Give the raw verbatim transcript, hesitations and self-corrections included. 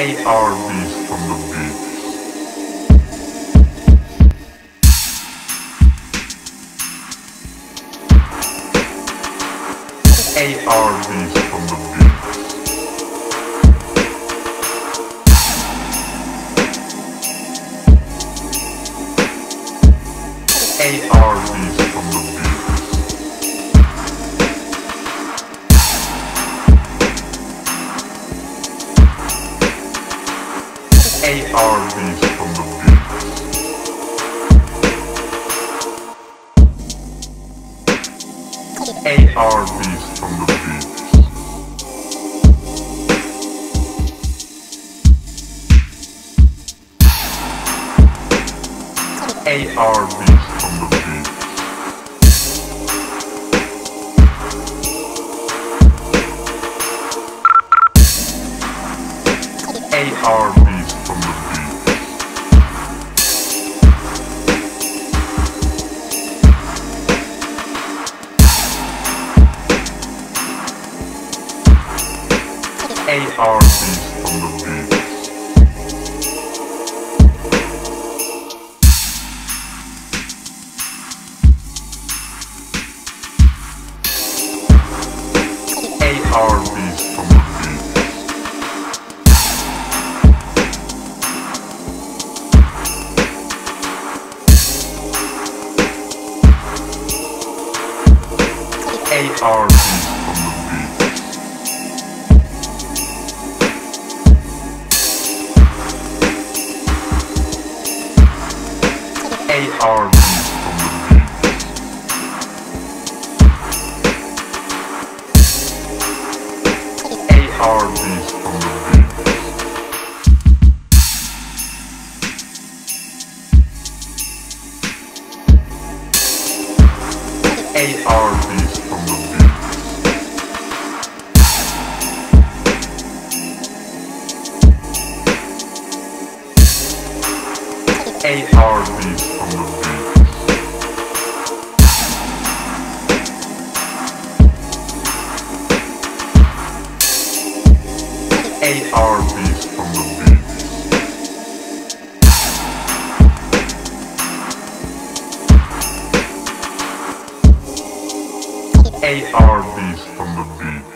ARBEAST from the beat. ARBEAST from the beat. ARBEAST from the beat. ARBEAST from the beat. ARBEAST from the beat. ARBEAST from the beat. ARBEAST from the beat. ARBEAST from the beat. ARBEAST from the beat. ARBEAST from the beat. ARBEAST from the beat. ARBEAST from the beat. ARBEAST from the beat. ARBEAST from the beat. ARBEAST from the beat. ARBEAST from the beat.